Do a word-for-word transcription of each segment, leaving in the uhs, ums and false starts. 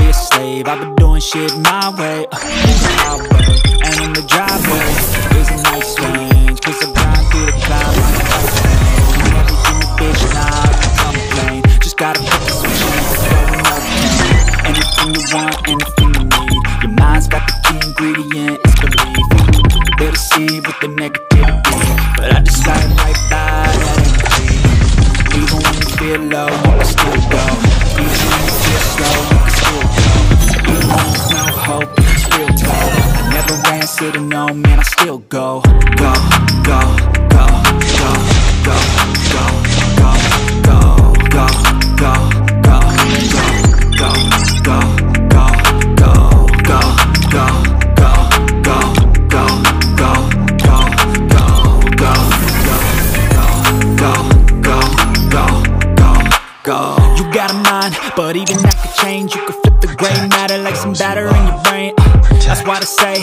be a slave. I've been doing shit my way, my way. And in the driveway is a nice range, cause I grind through the cloud like a hurricane. Never give me bitch, nah, I don't complain. Just gotta put this switch on, it's going up. Anything you want, anything you need. Your mind's got the key ingredient, it's belief. They deceive with the negativity, but I just slide right by that energy. Even when you feel low, you can still go. Even when you feel slow, you can still go. Even when there's no hope, you can still go. I never answer to no, man, I still go. Go, go, go, go, go, go, go, go, go, go, go, go, go, go, go, go, go, go, go, go, go, go, go, go, go, go, go, go. You got a mind, but even that could change. You could flip the gray matter like some batter in your brain. That's why they say,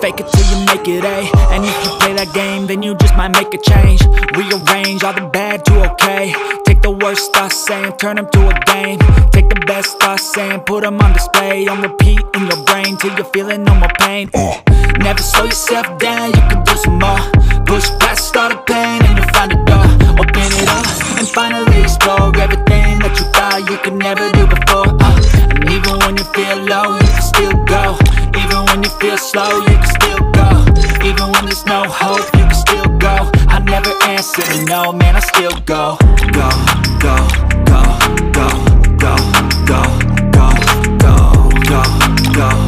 fake it till you make it, A. And if you play that game, then you just might make a change. Rearrange all the bad to okay. Take the worst thoughts saying, turn them to a game. Take the best thoughts saying, put them on display. On repeat in your brain till you're feeling no more pain. uh. Never slow yourself down, you can do some more. Push past all the pain and you'll find a door. Open it up and finally explore everything that you thought you could never do before. uh. And even when you feel low, you can still go. Even when you feel slow, you can still go. Even when there's no hope, you can still go. I never answer to no, man, I still go. Go, go, go, go, go, go, go, go, go, go.